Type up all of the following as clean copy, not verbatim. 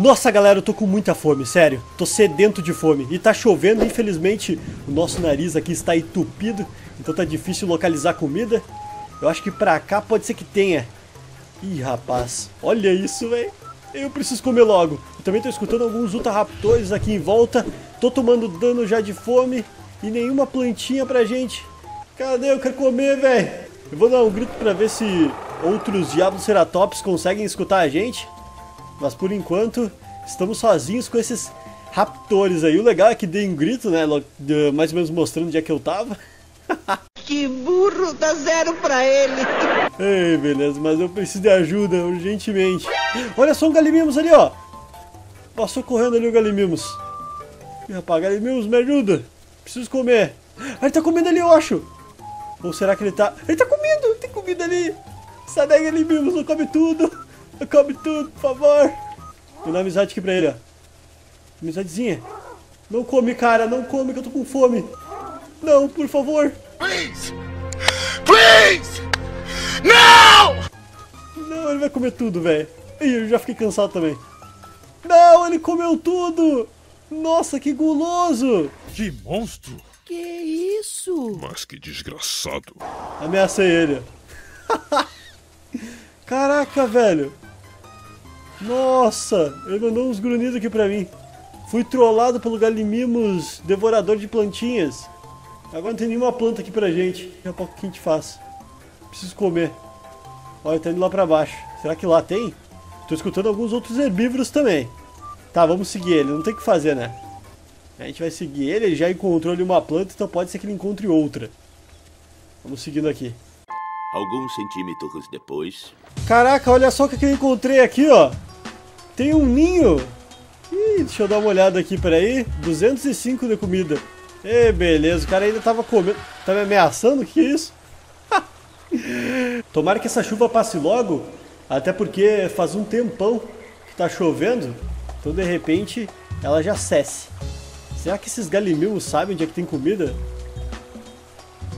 Nossa, galera, eu tô com muita fome, sério. Tô sedento de fome. E tá chovendo, infelizmente o nosso nariz aqui está entupido. Então tá difícil localizar comida. Eu acho que pra cá pode ser que tenha. Ih, rapaz, olha isso, velho. Eu preciso comer logo. Eu também tô escutando alguns Utahraptores aqui em volta. Tô tomando dano já de fome. E nenhuma plantinha pra gente. Cadê? Eu quero comer, velho. Eu vou dar um grito pra ver se outros Diabloceratops conseguem escutar a gente. Mas por enquanto, estamos sozinhos com esses raptores aí. O legal é que dei um grito, né? Mais ou menos mostrando onde é que eu tava. Que burro, dá zero pra ele. Ei, beleza, mas eu preciso de ajuda urgentemente. Olha só um Gallimimus ali, ó. Passou correndo ali o Gallimimus. Ih, rapaz, Gallimimus, me ajuda. Preciso comer. Ah, ele tá comendo ali, eu acho. Ou será que ele tá... Ele tá comendo, tem comida ali. Sai daí, Gallimimus, não come tudo. Não come tudo, por favor. Vou dar amizade aqui pra ele, ó. Amizadezinha. Não come, cara, não come que eu tô com fome. Não, por favor. Please! Please! Não! Não, ele vai comer tudo, velho. Ih, eu já fiquei cansado também. Não, ele comeu tudo! Nossa, que guloso! Que monstro! Que isso? Mas que desgraçado. Ameacei ele. Caraca, velho. Nossa, ele mandou uns grunhidos aqui pra mim. Fui trollado pelo Gallimimus, devorador de plantinhas. Agora não tem nenhuma planta aqui pra gente. Daqui a pouco o que a gente faz? Preciso comer. Olha, tá indo lá pra baixo. Será que lá tem? Tô escutando alguns outros herbívoros também. Tá, vamos seguir ele. Não tem o que fazer, né? A gente vai seguir ele. Ele já encontrou ali uma planta, então pode ser que ele encontre outra. Vamos seguindo aqui. Alguns centímetros depois... Caraca, olha só o que eu encontrei aqui, ó. Tem um ninho. Ih, deixa eu dar uma olhada aqui, peraí. 205 de comida. E beleza, o cara ainda tava comendo. Tá me ameaçando? O que é isso? Tomara que essa chuva passe logo. Até porque faz um tempão que tá chovendo. Então de repente ela já cesse. Será que esses Gallimimus sabem onde é que tem comida?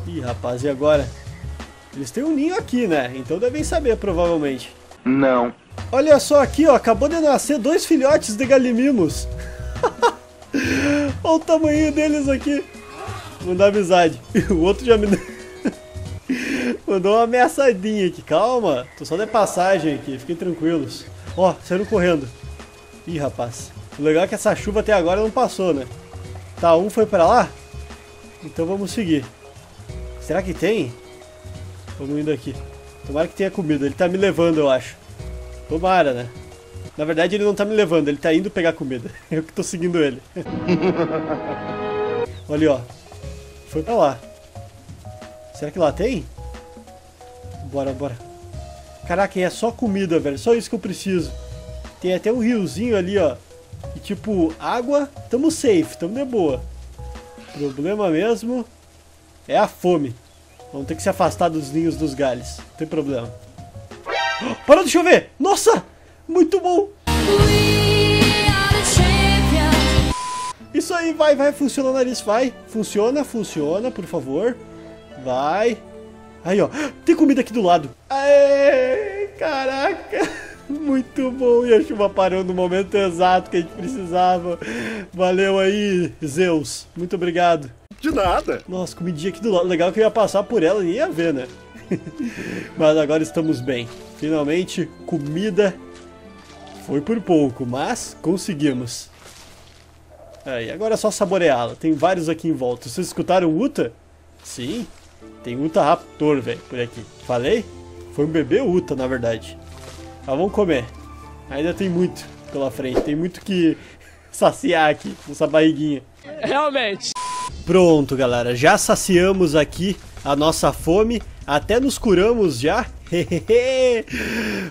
Ih, rapaz, e agora? Eles têm um ninho aqui, né? Então devem saber, provavelmente. Não. Olha só aqui, ó. Acabou de nascer 2 filhotes de Gallimimus. Olha o tamanho deles aqui. Mandou amizade. O outro já me... Mandou uma ameaçadinha aqui. Calma, tô só de passagem aqui. Fiquem tranquilos. Ó, saíram correndo. Ih, rapaz. O legal é que essa chuva até agora não passou, né? Tá, um foi pra lá. Então vamos seguir. Será que tem? Vamos indo aqui. Tomara que tenha comida. Ele tá me levando, eu acho. Tomara, né? Na verdade, ele não tá me levando, ele tá indo pegar comida. Eu que tô seguindo ele. Olha, ó. Foi pra lá. Será que lá tem? Bora, bora. Caraca, é só comida, velho. Só isso que eu preciso. Tem até um riozinho ali, ó. E tipo, água. Tamo safe, tamo de boa. O problema mesmo é a fome. Vamos ter que se afastar dos ninhos dos galhos. Não tem problema. Oh, parou de chover! Nossa! Muito bom! Isso aí, vai, vai, funciona o nariz, vai. Funciona, funciona, por favor. Vai. Aí, ó, tem comida aqui do lado. Aê, caraca. Muito bom, e a chuva parou no momento exato que a gente precisava. Valeu aí, Zeus. Muito obrigado. De nada. Nossa, comidinha aqui do lado. Legal que eu ia passar por ela e nem ia ver, né? Mas agora estamos bem. Finalmente, comida... Foi por pouco, mas conseguimos. Aí, agora é só saboreá-la. Tem vários aqui em volta. Vocês escutaram o Uta? Sim. Tem Utahraptor, velho, por aqui. Falei? Foi um bebê Uta, na verdade. Mas vamos comer. Ainda tem muito pela frente. Tem muito que saciar aqui, nessa barriguinha. Realmente. Pronto, galera. Já saciamos aqui a nossa fome. Até nos curamos já.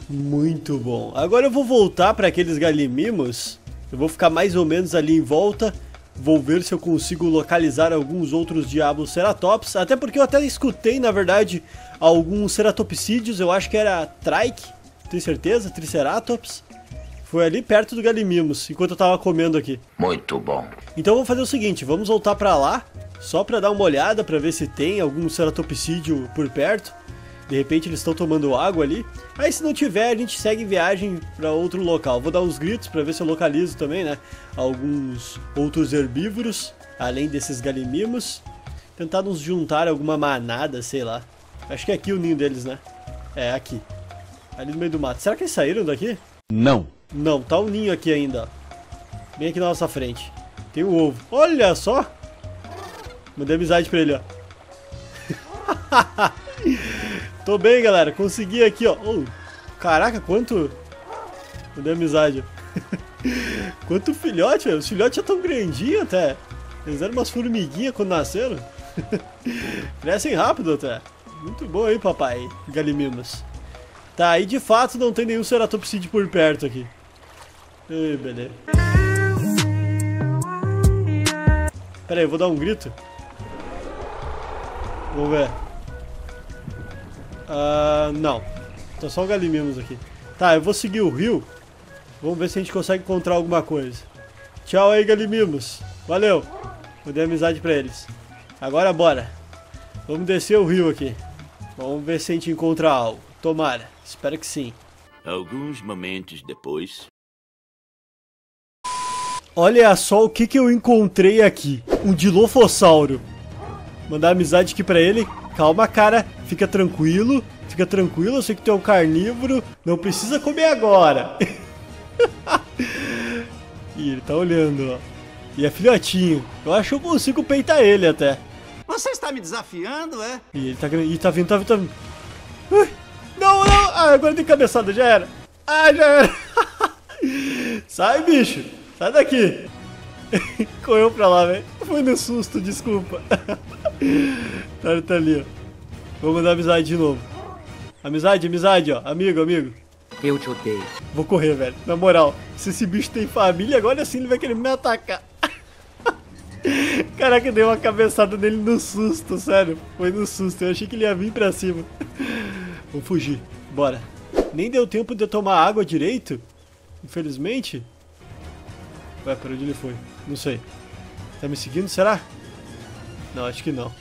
Muito bom. Agora eu vou voltar para aqueles Gallimimus. Eu vou ficar mais ou menos ali em volta. Vou ver se eu consigo localizar alguns outros Diabloceratops. Até porque eu até escutei, na verdade, alguns ceratopsídeos. Eu acho que era Trike, tenho certeza, Triceratops. Foi ali perto do Gallimimus, enquanto eu tava comendo aqui. Muito bom. Então vamos fazer o seguinte, vamos voltar para lá. Só para dar uma olhada, para ver se tem algum ceratopsídeo por perto. De repente eles estão tomando água ali. Aí se não tiver, a gente segue viagem para outro local. Vou dar uns gritos para ver se eu localizo também, né? Alguns outros herbívoros, além desses gallimimus. Tentar nos juntar alguma manada, sei lá. Acho que é aqui o ninho deles, né? É, aqui. Ali no meio do mato. Será que eles saíram daqui? Não. Não, tá o ninho aqui ainda, ó. Bem aqui na nossa frente. Tem um ovo. Olha só! Mandei amizade pra ele, ó. Tô bem, galera. Consegui aqui, ó. Oh, caraca, quanto... Mandei amizade. Quanto filhote, velho. Os filhotes já tão grandinhos até. Eles eram umas formiguinhas quando nasceram. Crescem rápido até. Muito bom aí, papai. Gallimimus. Tá, e de fato não tem nenhum ceratopsídeo por perto aqui. Ei, beleza. Pera aí, eu vou dar um grito. Vamos ver. Não. Tá só o Gallimimus aqui. Tá, eu vou seguir o rio. Vamos ver se a gente consegue encontrar alguma coisa. Tchau aí, Gallimimus. Valeu. Eu dei amizade pra eles. Agora bora. Vamos descer o rio aqui. Vamos ver se a gente encontra algo. Tomara. Espero que sim. Alguns momentos depois... Olha só o que eu encontrei aqui. Um dilofossauro. Mandar amizade aqui pra ele. Calma, cara. Fica tranquilo. Fica tranquilo. Eu sei que tu é um carnívoro. Não precisa comer agora. Ih, ele tá olhando, ó. E é filhotinho. Eu acho que eu consigo peitar ele até. Você está me desafiando, é? Ih, ele tá grande. Ih, tá vindo, tá vindo, tá vindo. Ui, não, não. Ah, agora tem cabeçada. Já era. Ah, já era. Sai, bicho. Sai daqui. Correu pra lá, velho. Foi no susto, desculpa. Ele tá ali, ó. Vou mandar amizade de novo. Amizade, amizade, ó. Amigo, amigo. Eu te odeio. Vou correr, velho. Na moral, se esse bicho tem família, agora sim ele vai querer me atacar. Caraca, dei uma cabeçada nele no susto, sério. Foi no susto. Eu achei que ele ia vir pra cima. Vou fugir. Bora. Nem deu tempo de eu tomar água direito. Infelizmente. Ué, pra onde ele foi? Não sei. Tá me seguindo, será? Não, acho que não.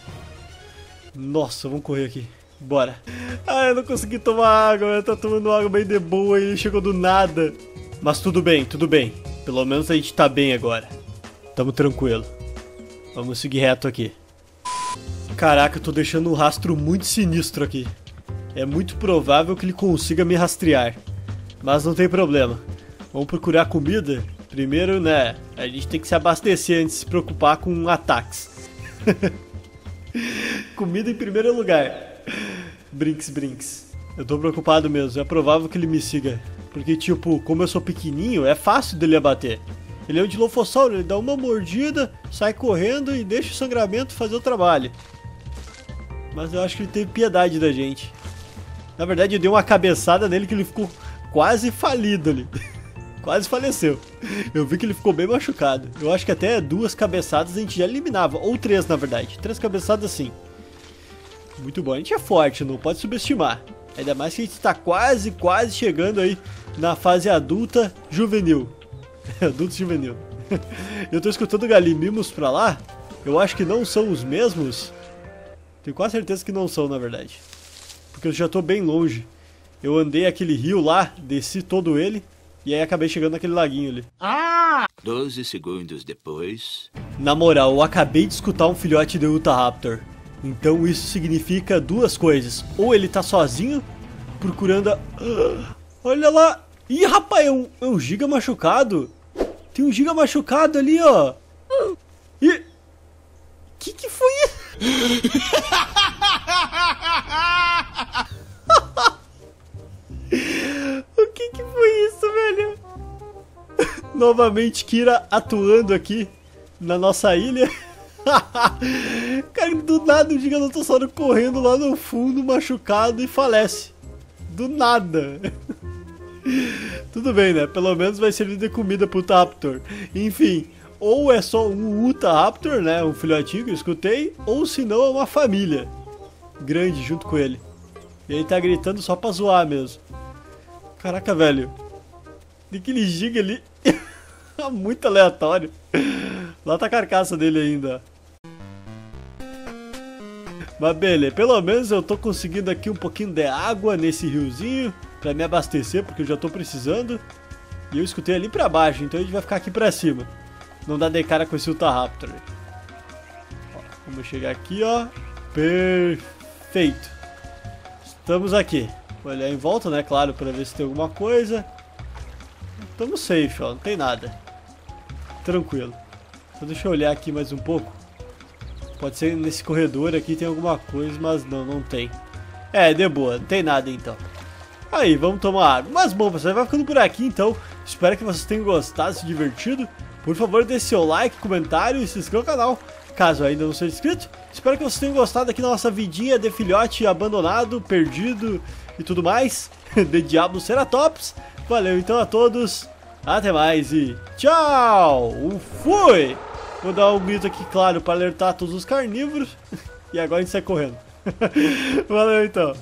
Nossa, vamos correr aqui. Bora. Ah, eu não consegui tomar água. Eu tô tomando água bem de boa e ele chegou do nada. Mas tudo bem, tudo bem. Pelo menos a gente tá bem agora. Tamo tranquilo. Vamos seguir reto aqui. Caraca, eu tô deixando um rastro muito sinistro aqui. É muito provável que ele consiga me rastrear. Mas não tem problema. Vamos procurar comida? Primeiro, né? A gente tem que se abastecer antes de se preocupar com ataques. Comida em primeiro lugar. Brinks, brinks. Eu tô preocupado mesmo, é provável que ele me siga. Porque tipo, como eu sou pequenininho, é fácil dele abater. Ele é um dilofossauro, ele dá uma mordida, sai correndo e deixa o sangramento fazer o trabalho. Mas eu acho que ele teve piedade da gente. Na verdade eu dei uma cabeçada nele que ele ficou quase falido ali. Quase faleceu. Eu vi que ele ficou bem machucado. Eu acho que até 2 cabeçadas a gente já eliminava. Ou 3, na verdade. 3 cabeçadas, sim. Muito bom. A gente é forte, não pode subestimar. Ainda mais que a gente tá quase, quase chegando aí na fase adulta juvenil. Adulto juvenil. Eu tô escutando Gallimimus pra lá. Eu acho que não são os mesmos. Tenho quase certeza que não são, na verdade. Porque eu já tô bem longe. Eu andei aquele rio lá, desci todo ele. E aí acabei chegando naquele laguinho ali. Ah! 12 segundos depois... Na moral, eu acabei de escutar um filhote de Utahraptor. Então isso significa 2 coisas. Ou ele tá sozinho, procurando a... Olha lá! Ih, rapaz, é um giga machucado. Tem um giga machucado ali, ó. Ih! Que foi isso? O que foi isso, velho? Novamente Kira atuando aqui na nossa ilha. Cara, do nada o Giganotossauro correndo lá no fundo, machucado, e falece. Do nada. Tudo bem, né? Pelo menos vai servir de comida pro Utahraptor. Enfim, ou é só um Utahraptor, né? Um filhotinho que eu escutei. Ou se não, é uma família grande junto com ele. E ele tá gritando só pra zoar mesmo. Caraca, velho. Daquele giga ali. Muito aleatório. Lá tá a carcaça dele ainda. Mas beleza, pelo menos eu tô conseguindo aqui um pouquinho de água nesse riozinho pra me abastecer, porque eu já tô precisando. E eu escutei ali pra baixo, então a gente vai ficar aqui pra cima. Não dá de cara com esse Utahraptor. Ó, vamos chegar aqui, ó. Perfeito. Estamos aqui. Vou olhar em volta, né, claro, pra ver se tem alguma coisa. Estamos safe, ó, não tem nada. Tranquilo. Então deixa eu olhar aqui mais um pouco. Pode ser nesse corredor aqui tem alguma coisa, mas não, não tem. É, de boa, não tem nada então. Aí, vamos tomar água. Mas bom, pessoal, vai ficando por aqui então. Espero que vocês tenham gostado, se divertido. Por favor, deixe seu like, comentário e se inscreva no canal, caso ainda não seja inscrito. Espero que vocês tenham gostado aqui da nossa vidinha de filhote abandonado, perdido e tudo mais. De Diabloceratops. Valeu então a todos, até mais e tchau! Fui! Vou dar um grito aqui, claro, para alertar todos os carnívoros. E agora a gente sai correndo. Valeu então.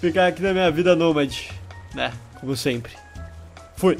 Ficar aqui na minha vida nômade, né? Como sempre. Fui!